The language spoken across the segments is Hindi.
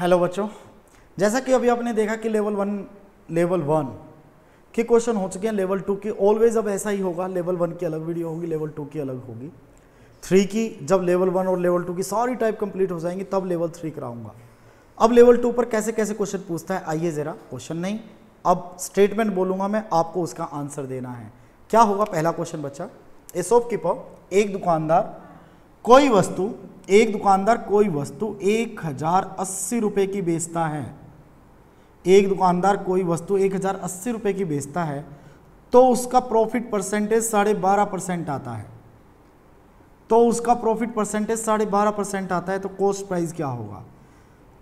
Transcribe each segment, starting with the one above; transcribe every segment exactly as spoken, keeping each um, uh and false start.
हेलो बच्चों, जैसा कि अभी आपने देखा कि लेवल वन लेवल वन के क्वेश्चन हो चुके हैं, लेवल टू की ऑलवेज अब ऐसा ही होगा, लेवल वन की अलग वीडियो होगी, लेवल टू की अलग होगी, थ्री की जब लेवल वन और लेवल टू की सारी टाइप कंप्लीट हो जाएंगी तब लेवल थ्री कराऊंगा। अब लेवल टू पर कैसे कैसे क्वेश्चन पूछता है आइए ज़रा, क्वेश्चन नहीं अब स्टेटमेंट बोलूँगा मैं, आपको उसका आंसर देना है। क्या होगा पहला क्वेश्चन बच्चा? ए शॉपकीपर, एक दुकानदार कोई वस्तु एक दुकानदार कोई वस्तु एक हज़ार अस्सी रुपये की बेचता है, एक दुकानदार कोई वस्तु एक हज़ार अस्सी रुपये की बेचता है तो उसका प्रॉफिट परसेंटेज साढ़े बारह परसेंट आता है, तो उसका प्रॉफिट परसेंटेज साढ़े बारह परसेंट आता है, तो कॉस्ट प्राइस क्या होगा?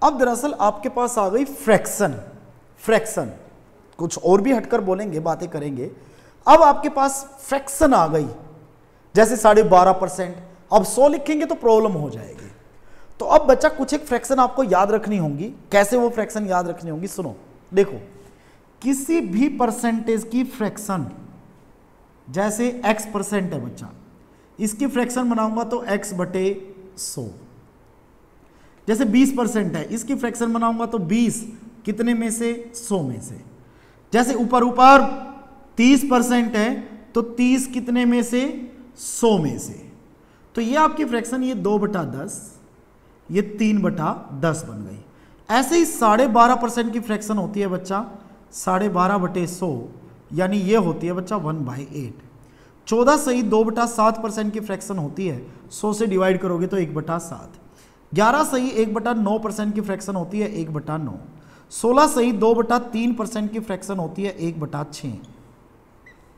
अब दरअसल आपके पास आ गई फ्रैक्शन, फ्रैक्शन कुछ और भी हटकर बोलेंगे, बातें करेंगे। अब आपके पास फ्रैक्शन आ गई, जैसे साढ़े बारह परसेंट, अब सौ लिखेंगे तो प्रॉब्लम हो जाएगी। तो अब बच्चा कुछ एक फ्रैक्शन आपको याद रखनी होंगी, कैसे वो फ्रैक्शन याद रखनी होंगी सुनो। देखो, किसी भी परसेंटेज की फ्रैक्शन, जैसे एक्स परसेंट है बच्चा, इसकी फ्रैक्शन बनाऊंगा तो एक्स बटे सौ। जैसे बीस परसेंट है, इसकी फ्रैक्शन बनाऊंगा तो बीस कितने में से, सौ में से। जैसे ऊपर ऊपर तीस परसेंट है तो तीस कितने में से, सौ में से। तो ये आपकी फ्रैक्शन, ये दो बटा दस, ये तीन बटा दस बन गई। ऐसे ही साढ़े बारह परसेंट की फ्रैक्शन होती है बच्चा साढ़े बारह बटे सौ, यानी ये होती है बच्चा वन बाई एट। चौदह सही दो बटा सात परसेंट की फ्रैक्शन होती है, सौ से डिवाइड करोगे तो एक बटा सात। ग्यारह सही एक बटा नौ परसेंट की फ्रैक्शन होती है, एक बटा नौ। सोलह सही दो बटा तीन परसेंट की फ्रैक्शन होती है, एक बटा छः।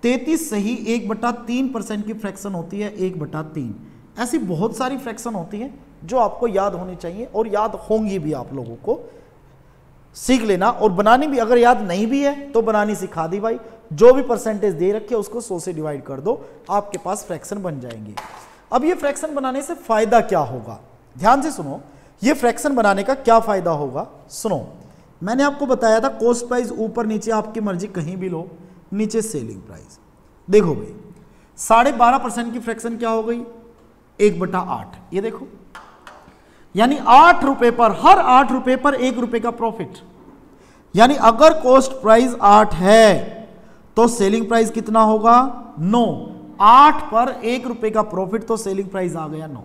तैंतीस सही एक बटा तीन परसेंट की फ्रैक्शन होती है, एक बटा तीन। ऐसी बहुत सारी फ्रैक्शन होती हैं जो आपको याद होनी चाहिए और याद होंगी भी, आप लोगों को सीख लेना। और बनानी भी, अगर याद नहीं भी है तो बनानी सिखा दी भाई, जो भी परसेंटेज दे रखे उसको सौ से डिवाइड कर दो, आपके पास फ्रैक्शन बन जाएंगे। अब ये फ्रैक्शन बनाने से फायदा क्या होगा, ध्यान से सुनो। ये फ्रैक्शन बनाने का क्या फायदा होगा सुनो, मैंने आपको बताया था कॉस्ट प्राइस ऊपर नीचे आपकी मर्जी कहीं भी लो, नीचे सेलिंग प्राइस। देखो भाई, साढ़े बारह परसेंट की फ्रैक्शन क्या हो गई, एक बटा आठ। ये देखो, यानी आठ रुपए पर, हर आठ रुपए पर एक रुपए का प्रॉफिट। यानी अगर कॉस्ट प्राइस आठ है तो सेलिंग प्राइस कितना होगा, नौ। आठ पर एक रुपए का प्रॉफिट तो सेलिंग प्राइस आ गया नौ।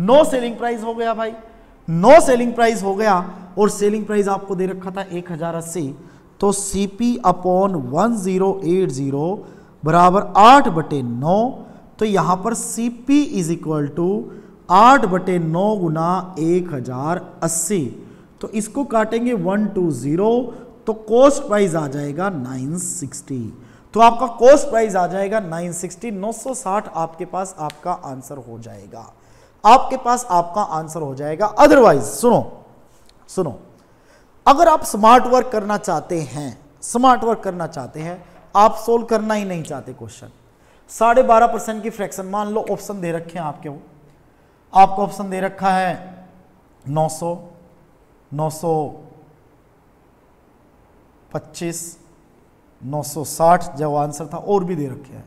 नौ सेलिंग प्राइस हो गया भाई, नौ सेलिंग प्राइस हो गया। और सेलिंग प्राइस आपको दे रखा था एक हजार अस्सी, तो CP upon one zero eight zero बराबर आठ बटे नौ। तो यहां पर सीपी इज इक्वल टू आठ बटे नौ गुना एक हजार अस्सी। तो इसको काटेंगे वन टू जीरो, तो कोस्ट प्राइस आ जाएगा नाइन सिक्सटी। तो आपका कोस्ट प्राइस आ जाएगा नाइन सिक्सटी, नौ सौ साठ आपके पास आपका आंसर हो जाएगा, आपके पास आपका आंसर हो जाएगा। अदरवाइज सुनो सुनो अगर आप स्मार्ट वर्क करना चाहते हैं, स्मार्ट वर्क करना चाहते हैं, आप सोल्व करना ही नहीं चाहते क्वेश्चन, साढ़े बारह परसेंट की फ्रैक्शन, मान लो ऑप्शन दे रखे हैं आपके, वो आपको ऑप्शन दे रखा है नौ सौ, नौ सौ पच्चीस, नौ सौ साठ जो आंसर था, और भी दे रखे हैं।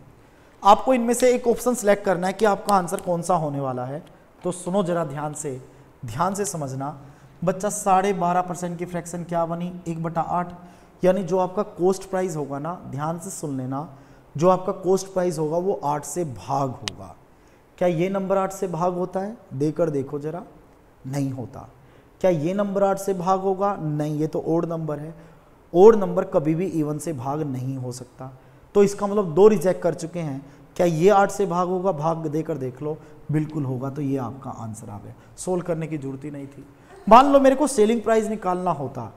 आपको इनमें से एक ऑप्शन सेलेक्ट करना है कि आपका आंसर कौन सा होने वाला है। तो सुनो जरा ध्यान से, ध्यान से समझना बच्चा, साढ़े बारह परसेंट की फ्रैक्शन क्या बनी, एक बटा आठ। यानी जो आपका कोस्ट प्राइस होगा ना, ध्यान से सुन लेना, जो आपका कोस्ट प्राइस होगा वो आठ से भाग होगा। क्या ये नंबर आठ से भाग होता है, देकर देखो जरा, नहीं होता। क्या ये नंबर आठ से भाग होगा, नहीं, ये तो ओड नंबर है, ओड नंबर कभी भी इवन से भाग नहीं हो सकता। तो इसका मतलब दो रिजेक्ट कर चुके हैं। क्या ये आठ से भाग होगा, भाग देकर देख लो, बिल्कुल होगा। तो ये आपका आंसर आ गया, सोल्व करने की जरूरत ही नहीं थी। मान लो मेरे को सेलिंग प्राइस निकालना होता,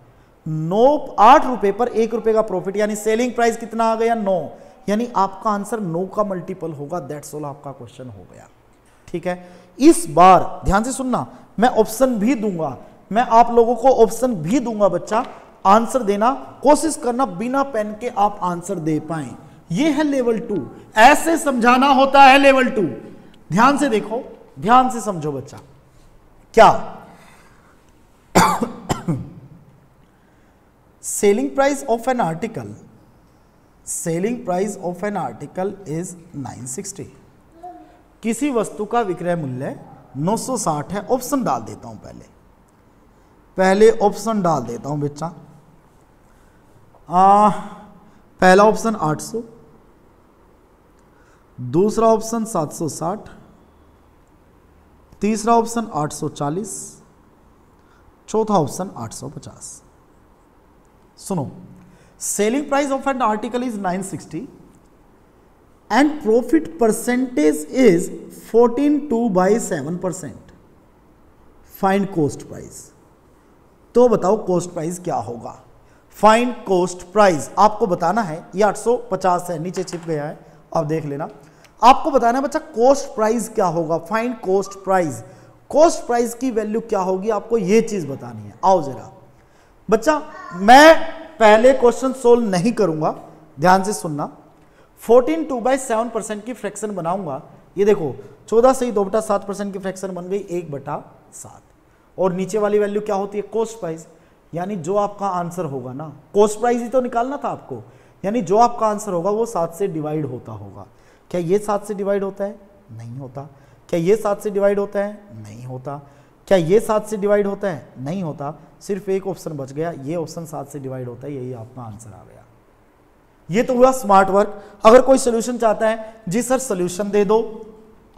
नौ आठ रुपये पर एक रुपये का प्रॉफिट, यानी सेलिंग प्राइस कितना आ गया, नौ। यानी आपका आंसर नौ का मल्टीपल होगा, दैट्स ऑल आपका क्वेश्चन हो गया। ठीक है, इस बार ध्यान से सुनना, मैं ऑप्शन भी दूंगा, मैं आप लोगों को ऑप्शन भी दूंगा बच्चा, आंसर देना, कोशिश करना बिना पेन के आप आंसर दे पाए। ये है लेवल टू, ऐसे समझाना होता है लेवल टू। ध्यान से देखो, ध्यान से समझो बच्चा, क्या selling price of an article, selling price of an article is nine sixty. किसी वस्तु का विक्रय मूल्य नौ सौ साठ है, ऑप्शन डाल देता हूं पहले। पहले ऑप्शन डाल देता हूं बच्चा। आ, पहला ऑप्शन आठ सौ, दूसरा ऑप्शन सात सौ साठ, तीसरा ऑप्शन आठ सौ चालीस, चौथा ऑप्शन आठ सौ पचास। सुनो, selling price of an article is nine sixty and profit percentage is fourteen two by seven percent. Find cost price. तो बताओ कॉस्ट प्राइस क्या होगा। फाइंड कॉस्ट प्राइस आपको बताना है। ये आठ सौ पचास है, नीचे छिप गया है, आप देख लेना। आपको बताना है बच्चा कॉस्ट प्राइस क्या होगा। Find cost price. Cost price की वैल्यू क्या होगी, आपको ये चीज बतानी है। आओ जरा बच्चा, मैं पहले क्वेश्चन सोल्व नहीं करूंगा, ध्यान से सुनना। Fourteen two by seven percent की फ्रैक्शन बनाऊंगा। ये देखो चौदह से ही दो बटा सात परसेंट की फ्रैक्शन बन गई, एक बटा सात। और नीचे वाली वैल्यू क्या होती है, कॉस्ट प्राइस। यानी जो आपका आंसर होगा ना, कॉस्ट प्राइस ही तो निकालना था आपको, यानी जो आपका आंसर होगा वो सात से डिवाइड होता होगा। क्या ये सात से डिवाइड होता है? नहीं होता। क्या ये सात से डिवाइड होता है? नहीं होता। क्या ये सात से डिवाइड होता है? नहीं होता। सिर्फ एक ऑप्शन बच गया, ये ऑप्शन सात से डिवाइड होता है, यही आपका आंसर आ गया। ये तो हुआ स्मार्ट वर्क। अगर कोई सोल्यूशन चाहता है, जी सर सोल्यूशन दे दो,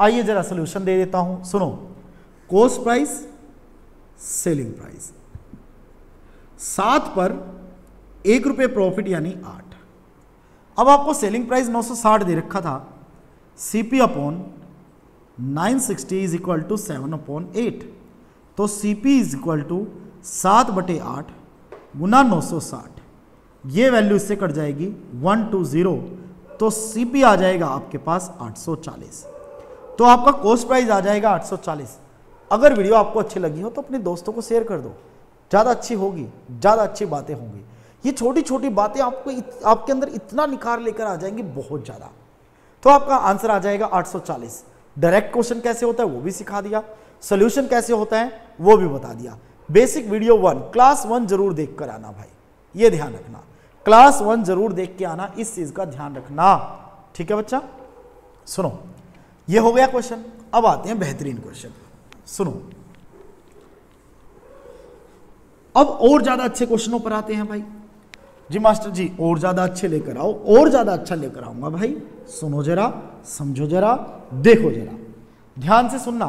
आइए जरा सोल्यूशन दे देता हूं। सुनो, कॉस्ट प्राइस सेलिंग प्राइस, सात पर एक रुपये प्रॉफिट यानी आठ। अब आपको सेलिंग प्राइस नौ सौ साठ दे रखा था, CP upon nine sixty is equal to seven upon eight. तो सीपी इज इक्वल टू सात बटे आठ गुना नौ सौ साठ, ये वैल्यू इससे कट जाएगी वन टू जीरो। तो सीपी आ जाएगा आपके पास आठ सौ चालीस। तो आपका कॉस्ट प्राइस आ जाएगा आठ सौ चालीस। अगर वीडियो आपको अच्छी लगी हो तो अपने दोस्तों को शेयर कर दो, ज़्यादा अच्छी होगी, ज़्यादा अच्छी बातें होंगी। ये छोटी छोटी बातें आपको इत, आपके अंदर इतना निखार लेकर आ जाएंगी बहुत ज़्यादा। तो आपका आंसर आ जाएगा आठ सौ चालीस। डायरेक्ट क्वेश्चन कैसे होता है वो भी सिखा दिया, सोल्यूशन कैसे होता है वो भी बता दिया। Basic video one, class one जरूर देख कर आना भाई, ये ध्यान रखना। क्लास वन जरूर देख के आना, इस चीज़ का ध्यान रखना, ठीक है बच्चा। सुनो, ये हो गया क्वेश्चन। अब आते हैं बेहतरीन क्वेश्चन। सुनो, अब और ज़्यादा अच्छे क्वेश्चनों पर आते हैं भाई। जी मास्टर जी और ज़्यादा अच्छे लेकर आओ, और ज़्यादा अच्छा लेकर आऊँगा भाई। सुनो जरा, समझो जरा, देखो जरा, ध्यान से सुनना।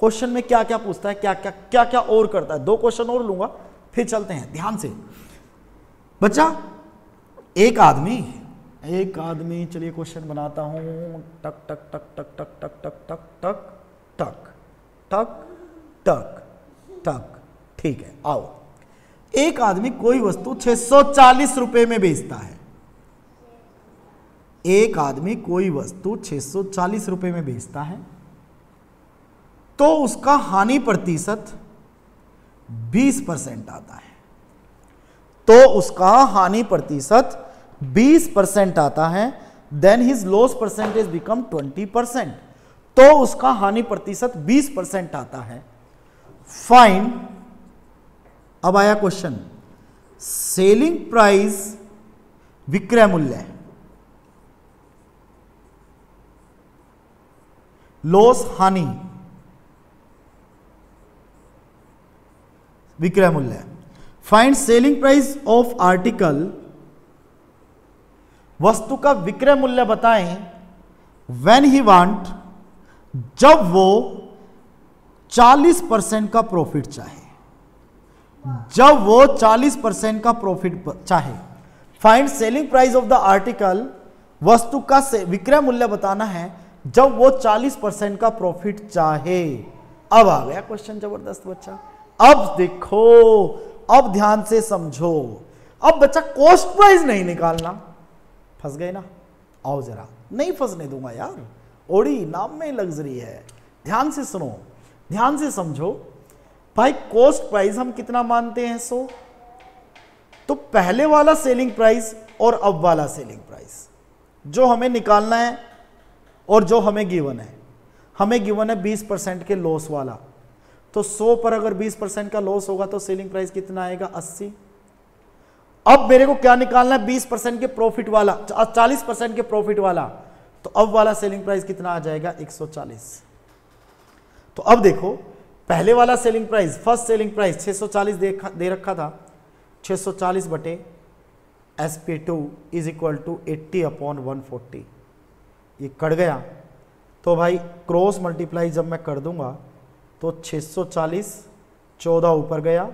क्वेश्चन में क्या क्या पूछता है, क्या क्या क्या क्या और करता है। दो क्वेश्चन और लूंगा फिर चलते हैं। ध्यान से बच्चा, एक आदमी एक आदमी चलिए क्वेश्चन बनाता हूं। टक टक टक टक टक टक टक टक टक टक टक टक टक, ठीक है। आओ, एक आदमी कोई वस्तु छह सौ चालीस रुपए में बेचता है। एक आदमी कोई वस्तु छह सौ चालीस रुपए में बेचता है, तो उसका हानि प्रतिशत बीस परसेंट आता है। तो उसका हानि प्रतिशत बीस परसेंट आता है। Then his loss percentage become twenty percent. तो उसका हानि प्रतिशत बीस परसेंट आता है। फाइंड, अब आया क्वेश्चन, सेलिंग प्राइस विक्रय मूल्य, लॉस हानि, विक्रय मूल्य। Find selling price of article, वस्तु का विक्रय मूल्य बताएं। व्हेन ही वांट, जब वो चालीस परसेंट का प्रॉफिट चाहे, जब वो चालीस परसेंट का प्रॉफिट चाहे। Find selling price of the article, वस्तु का विक्रय मूल्य बताना है जब वो चालीस परसेंट का प्रॉफिट चाहे। अब आ गया क्वेश्चन जबरदस्त बच्चा। अब देखो, अब ध्यान से समझो। अब बच्चा कॉस्ट प्राइस नहीं निकालना, फंस गए ना। आओ जरा, नहीं फंसने दूंगा यार, ओड़ी नाम में लग्जरी है। ध्यान से सुनो, ध्यान से समझो भाई। कॉस्ट प्राइस हम कितना मानते हैं, सो। तो पहले वाला सेलिंग प्राइस और अब वाला सेलिंग प्राइस जो हमें निकालना है और जो हमें गिवन है, हमें गिवन है बीस परसेंट के लॉस वाला। तो सौ पर अगर बीस परसेंट का लॉस होगा तो सेलिंग प्राइस कितना आएगा, अस्सी। अब मेरे को क्या निकालना है, बीस परसेंट के प्रॉफिट वाला, चालीस परसेंट के प्रॉफिट वाला। तो अब वाला सेलिंग प्राइस कितना आ जाएगा, एक सौ चालीस। तो अब देखो, पहले वाला selling price, first selling price छह सौ चालीस दे, दे रखा था। छह सौ चालीस बटे S P two is equal to eighty upon one forty, ये कट गया। तो भाई क्रॉस मल्टीप्लाई जब मैं कर दूंगा तो छह सौ चालीस चौदह ऊपर गया,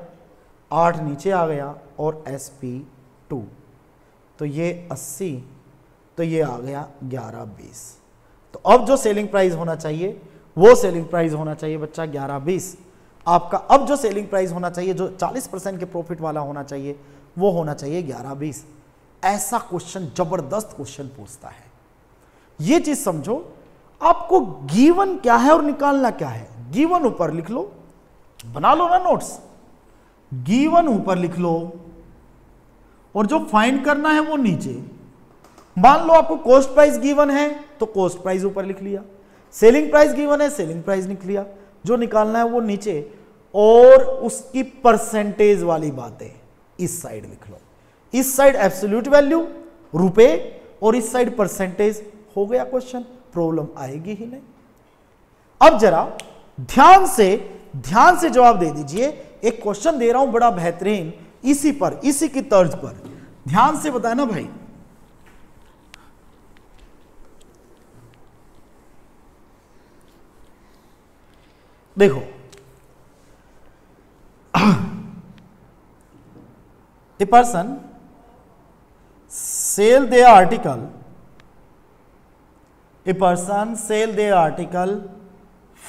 आठ नीचे आ गया और एस पी टू, तो ये अस्सी, तो ये आ गया ग्यारह बीस। तो अब जो सेलिंग प्राइस होना चाहिए वो सेलिंग प्राइस होना चाहिए बच्चा ग्यारह बीस आपका। अब जो सेलिंग प्राइस होना चाहिए जो चालीस परसेंट के प्रॉफिट वाला होना चाहिए वो होना चाहिए ग्यारह बीस। ऐसा क्वेश्चन जबरदस्त क्वेश्चन पूछता है। ये चीज समझो आपको गिवन क्या है और निकालना क्या है। गिवन ऊपर लिख लो, बना लो ना नोट्स, गिवन ऊपर लिख लो और जो फाइंड करना है वो नीचे। मान लो आपको कॉस्ट प्राइस गिवन है तो कॉस्ट प्राइस ऊपर लिख लिया, सेलिंग प्राइस गिवन है सेलिंग प्राइस लिख लिया, जो निकालना है वो नीचे, और उसकी परसेंटेज वाली बातें इस साइड लिख लो। इस साइड एब्सोल्यूट वैल्यू रुपए और इस साइड परसेंटेज, हो गया क्वेश्चन, प्रॉब्लम आएगी ही नहीं। अब जरा ध्यान से ध्यान से जवाब दे दीजिए। एक क्वेश्चन दे रहा हूं बड़ा बेहतरीन, इसी पर इसी की तर्ज पर ध्यान से बताना भाई। देखो a person sell their article, a person sell their article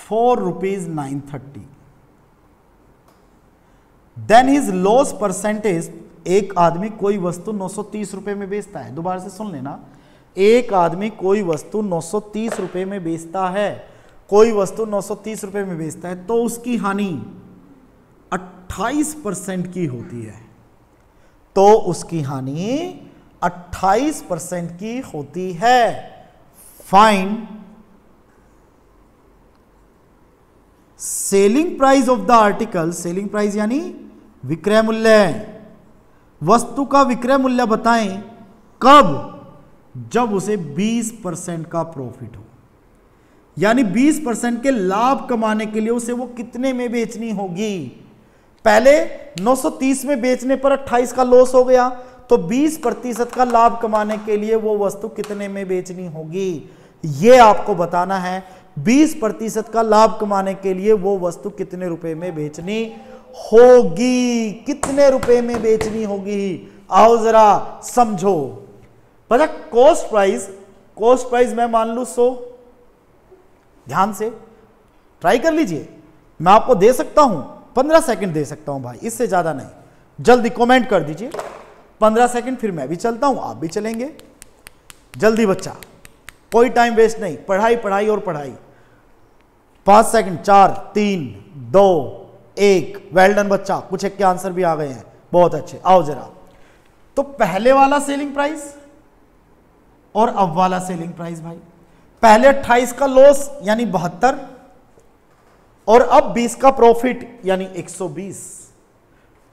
four rupees nine thirty, then his loss percentage, एक आदमी कोई वस्तु नौ सौ तीस रुपए में बेचता है। दोबारा से सुन लेना, एक आदमी कोई वस्तु नौ सौ तीस रुपए में बेचता है, कोई वस्तु नौ सौ तीस रुपए में बेचता है तो उसकी हानि अट्ठाईस परसेंट की होती है, तो उसकी हानि अट्ठाईस परसेंट की होती है। Find selling price of the article, selling price यानी विक्रय मूल्य, वस्तु का विक्रय मूल्य बताएं कब, जब उसे बीस परसेंट का प्रॉफिट हो, यानी बीस परसेंट के लाभ कमाने के लिए उसे वो कितने में बेचनी होगी। पहले नौ सौ तीस में बेचने पर अट्ठाईस का लॉस हो गया तो बीस प्रतिशत का लाभ कमाने के लिए वो वस्तु कितने में बेचनी होगी, ये आपको बताना है। बीस प्रतिशत का लाभ कमाने के लिए वो वस्तु कितने रुपए में बेचनी होगी, कितने रुपए में बेचनी होगी। आओ जरा समझो पता। कॉस्ट प्राइस, कॉस्ट प्राइस मैं मान लू सौ, ध्यान से ट्राई कर लीजिए, मैं आपको दे सकता हूं पंद्रह सेकंड दे सकता हूं भाई, इससे ज्यादा नहीं। जल्दी कमेंट कर दीजिए पंद्रह सेकंड, फिर मैं भी चलता हूं आप भी चलेंगे। जल्दी बच्चा, कोई टाइम वेस्ट नहीं, पढ़ाई पढ़ाई और पढ़ाई। पांच सेकंड, चार, तीन, दो, एक। वेल डन बच्चा, कुछ एक के आंसर भी आ गए हैं, बहुत अच्छे। आओ जरा, तो पहले वाला सेलिंग प्राइस और अब वाला सेलिंग प्राइस भाई, पहले अट्ठाईस का लॉस यानी बहत्तर और अब बीस का प्रॉफिट यानी एक सौ बीस,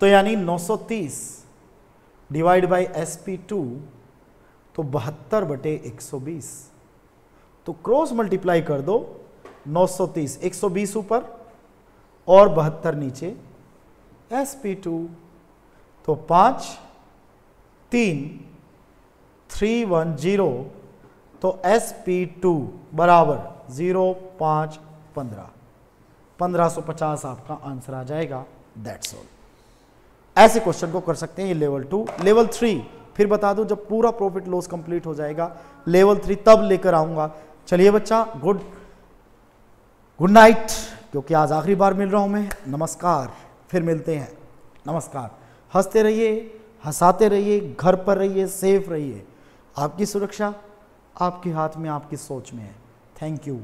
तो यानी नौ सौ तीस divide by S P two, तो बहत्तर बटे एक सौ बीस। तो क्रॉस मल्टीप्लाई कर दो, नौ सौ तीस, एक सौ बीस ऊपर और बहत्तर नीचे, एस पी टू तो पाँच, तीन, थ्री वन जीरो, तो एस पी टू बराबर जीरो पाँच पंद्रह, पंद्रह सौ पचास आपका आंसर आ जाएगा। That's all. ऐसे क्वेश्चन को कर सकते हैं, ये लेवल टू। लेवल थ्री फिर बता दूं जब पूरा प्रॉफिट लॉस कंप्लीट हो जाएगा, लेवल थ्री तब लेकर आऊंगा। चलिए बच्चा, गुड गुड नाइट, क्योंकि आज आखिरी बार मिल रहा हूं मैं। नमस्कार, फिर मिलते हैं, नमस्कार। हंसते रहिए, हंसाते रहिए, घर पर रहिए, सेफ रहिए। आपकी सुरक्षा आपके हाथ में, आपकी सोच में है। Thank you.